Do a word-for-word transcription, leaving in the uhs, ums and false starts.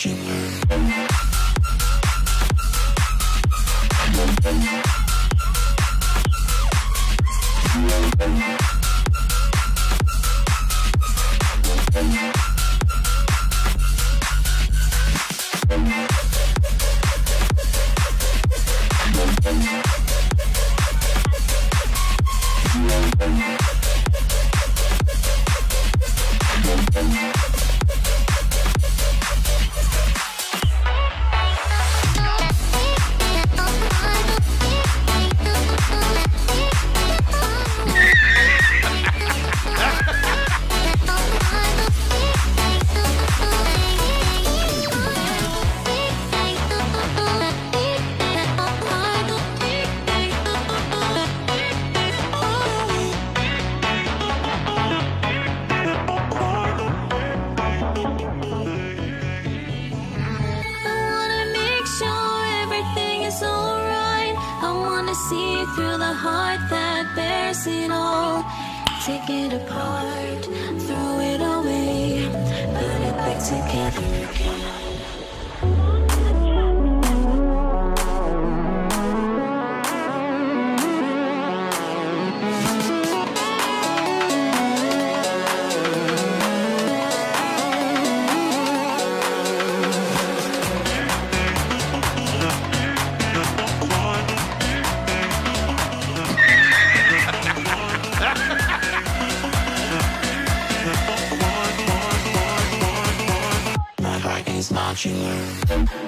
what you learn. See through the heart that bears it all. Take it apart, throw it away, put it back together again. It's not you learn.